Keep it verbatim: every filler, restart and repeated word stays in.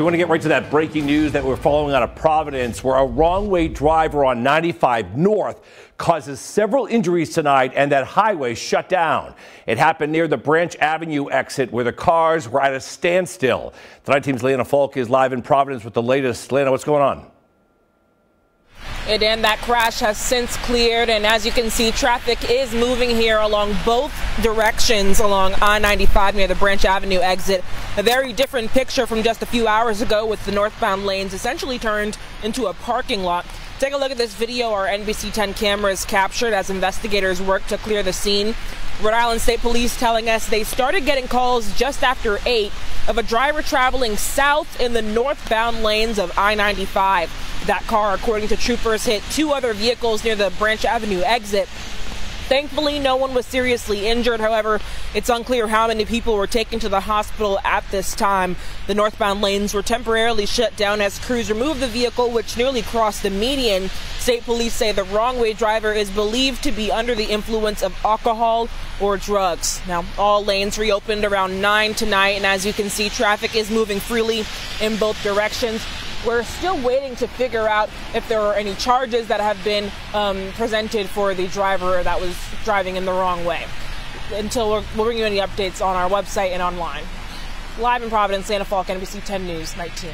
We want to get right to that breaking news that we're following out of Providence, where a wrong-way driver on ninety-five North causes several injuries tonight, and that highway shut down. It happened near the Branch Avenue exit, where the cars were at a standstill. Tonight team's Leanna Falk is live in Providence with the latest. Leanna, what's going on? It and that crash has since cleared, and as you can see, traffic is moving here along both directions along I ninety-five near the Branch Avenue exit. A very different picture from just a few hours ago, with the northbound lanes essentially turned into a parking lot. Take a look at this video our N B C ten cameras captured as investigators work to clear the scene. Rhode Island State Police telling us they started getting calls just after eight of a driver traveling south in the northbound lanes of I ninety-five. That car, according to troopers, hit two other vehicles near the Branch Avenue exit. Thankfully, no one was seriously injured. However, it's unclear how many people were taken to the hospital at this time. The northbound lanes were temporarily shut down as crews removed the vehicle, which nearly crossed the median. State police say the wrong-way driver is believed to be under the influence of alcohol or drugs. Now, all lanes reopened around nine tonight, and as you can see, traffic is moving freely in both directions. We're still waiting to figure out if there are any charges that have been um, presented for the driver that was driving in the wrong way. Until we're, we'll bring you any updates on our website and online. Live in Providence, Leanna Falk, N B C ten News, nineteen.